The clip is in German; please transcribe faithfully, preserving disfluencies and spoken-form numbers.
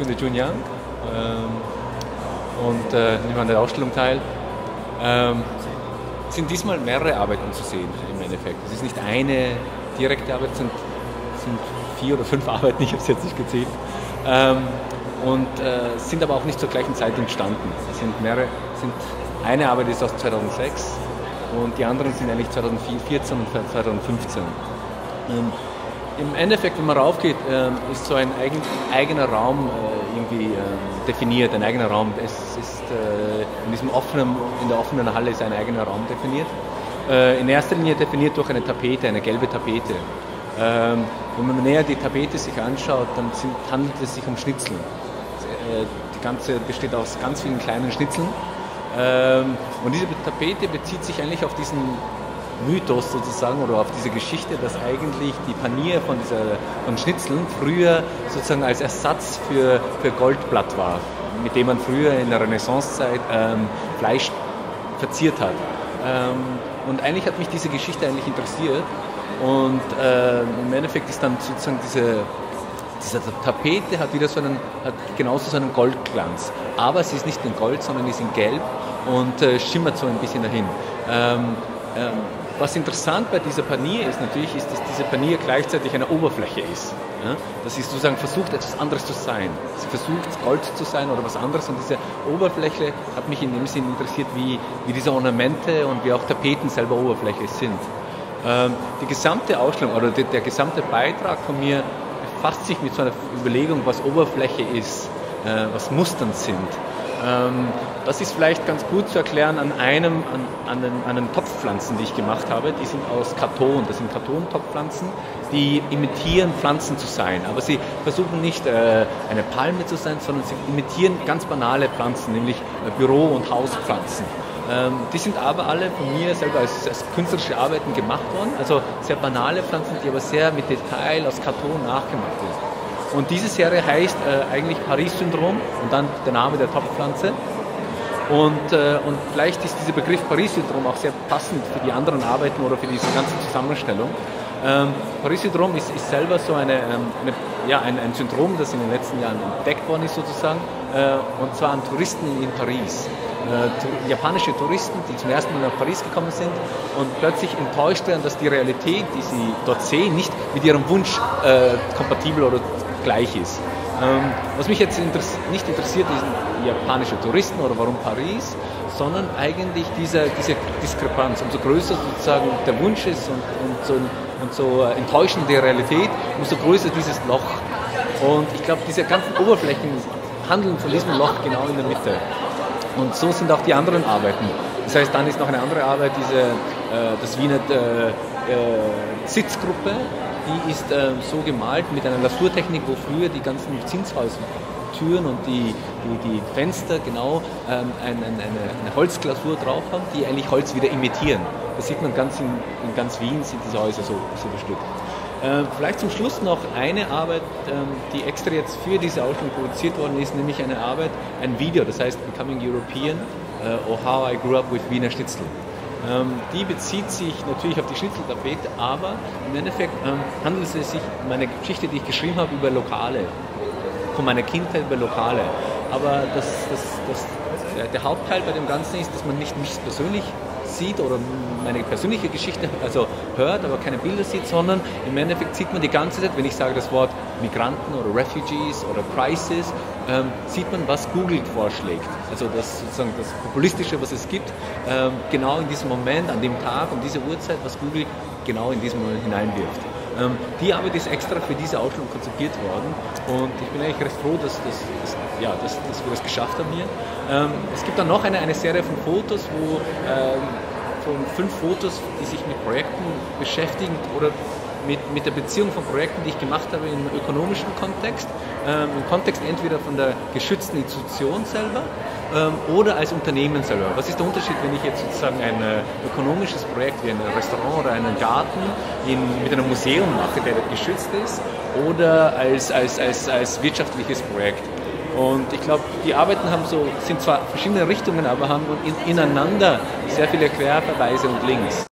bin der Jun Yang ähm, und äh, nehme an der Ausstellung teil. Ähm, es sind diesmal mehrere Arbeiten zu sehen im Endeffekt. Es ist nicht eine direkte Arbeit, es sind, sind vier oder fünf Arbeiten, ich habe es jetzt nicht gezählt. Ähm, und äh, sind aber auch nicht zur gleichen Zeit entstanden. Es sind mehrere, sind, eine Arbeit ist aus zweitausendsechs und die anderen sind eigentlich zweitausendvierzehn und zweitausendfünfzehn. Ähm, Im Endeffekt, wenn man raufgeht, ist so ein eigener Raum irgendwie definiert, ein eigener Raum. Es ist in diesem offenen, in der offenen Halle ist ein eigener Raum definiert. In erster Linie definiert durch eine Tapete, eine gelbe Tapete. Wenn man näher die Tapete sich anschaut, dann sind, handelt es sich um Schnitzel. Die ganze besteht aus ganz vielen kleinen Schnitzeln. Und diese Tapete bezieht sich eigentlich auf diesen Mythos sozusagen oder auf diese Geschichte, dass eigentlich die Panier von, dieser, von Schnitzeln früher sozusagen als Ersatz für, für Goldblatt war, mit dem man früher in der Renaissancezeit ähm, Fleisch verziert hat. Ähm, und eigentlich hat mich diese Geschichte eigentlich interessiert und äh, im Endeffekt ist dann sozusagen diese, diese Tapete hat wieder so einen, hat genauso so einen Goldglanz, aber sie ist nicht in Gold, sondern ist in Gelb und äh, schimmert so ein bisschen dahin. Ähm, ähm, Was interessant bei dieser Panier ist natürlich, ist, dass diese Panier gleichzeitig eine Oberfläche ist. Ja? Dass sie sozusagen versucht, etwas anderes zu sein. Sie versucht, Gold zu sein oder was anderes. Und diese Oberfläche hat mich in dem Sinn interessiert, wie, wie diese Ornamente und wie auch Tapeten selber Oberfläche sind. Ähm, die gesamte Ausstellung oder der, der gesamte Beitrag von mir befasst sich mit so einer Überlegung, was Oberfläche ist, äh, was Mustern sind. Das ist vielleicht ganz gut zu erklären an einem, an, an, den, an den Topfpflanzen, die ich gemacht habe. Die sind aus Karton, das sind Karton-Topfpflanzen, die imitieren Pflanzen zu sein. Aber sie versuchen nicht äh, eine Palme zu sein, sondern sie imitieren ganz banale Pflanzen, nämlich äh, Büro- und Hauspflanzen. Ähm, die sind aber alle von mir selber als, als künstlerische Arbeiten gemacht worden, also sehr banale Pflanzen, die aber sehr mit Detail aus Karton nachgemacht sind. Und diese Serie heißt äh, eigentlich Paris-Syndrom und dann der Name der Topfpflanze. Und, äh, und vielleicht ist dieser Begriff Paris-Syndrom auch sehr passend für die anderen Arbeiten oder für diese ganze Zusammenstellung. Ähm, Paris-Syndrom ist, ist selber so eine, ähm, eine, ja, ein, ein Syndrom, das in den letzten Jahren entdeckt worden ist sozusagen. Äh, und zwar an Touristen in Paris. Äh, japanische Touristen, die zum ersten Mal nach Paris gekommen sind und plötzlich enttäuscht werden, dass die Realität, die sie dort sehen, nicht mit ihrem Wunsch äh, kompatibel oder gleich ist. Ähm, was mich jetzt interess nicht interessiert, sind japanische Touristen oder warum Paris, sondern eigentlich diese, diese Diskrepanz. Umso größer sozusagen der Wunsch ist und, und, so, und so enttäuschend die Realität, umso größer dieses Loch. Und ich glaube, diese ganzen Oberflächen handeln von diesem Loch genau in der Mitte. Und so sind auch die anderen Arbeiten. Das heißt, dann ist noch eine andere Arbeit, diese, äh, das Wiener äh, äh, Sitzgruppe. Die ist äh, so gemalt mit einer Lasurtechnik, wo früher die ganzen Zinshaustüren und die, die, die Fenster genau ähm, ein, ein, eine, eine Holzglasur drauf haben, die eigentlich Holz wieder imitieren. Das sieht man ganz in, in ganz Wien, sind diese Häuser so, so bestückt. Äh, vielleicht zum Schluss noch eine Arbeit, ähm, die extra jetzt für diese Ausstellung produziert worden ist, nämlich eine Arbeit, ein Video, das heißt Becoming European äh, or How I Grew Up with Wiener Schnitzel. Die bezieht sich natürlich auf die Schnitzeltapete, aber im Endeffekt handelt es sich um eine Geschichte, die ich geschrieben habe über Lokale, von meiner Kindheit über Lokale. Aber das, das, das, der Hauptteil bei dem Ganzen ist, dass man nicht mich persönlich sieht oder meine persönliche Geschichte also hört, aber keine Bilder sieht, sondern im Endeffekt sieht man die ganze Zeit, wenn ich sage das Wort Migranten oder Refugees oder Crisis, ähm, sieht man, was Google vorschlägt. Also das sozusagen das Populistische, was es gibt, ähm, genau in diesem Moment, an dem Tag, um diese Uhrzeit, was Google genau in diesem Moment hineinwirft. Ähm, die Arbeit ist extra für diese Ausstellung konzipiert worden und ich bin eigentlich recht froh, dass, dass, dass, ja, dass, dass wir das geschafft haben hier. Ähm, es gibt dann noch eine, eine Serie von Fotos, wo ähm, von fünf Fotos, die sich mit Projekten beschäftigen oder mit, mit der Beziehung von Projekten, die ich gemacht habe im ökonomischen Kontext, ähm, im Kontext entweder von der geschützten Institution selber ähm, oder als Unternehmen selber. Was ist der Unterschied, wenn ich jetzt sozusagen ein äh, ökonomisches Projekt wie ein Restaurant oder einen Garten in, mit einem Museum mache, der geschützt ist, oder als, als, als, als wirtschaftliches Projekt? Und ich glaube, die Arbeiten haben so, sind zwar verschiedene Richtungen, aber haben in, ineinander sehr viele Querverweise und Links.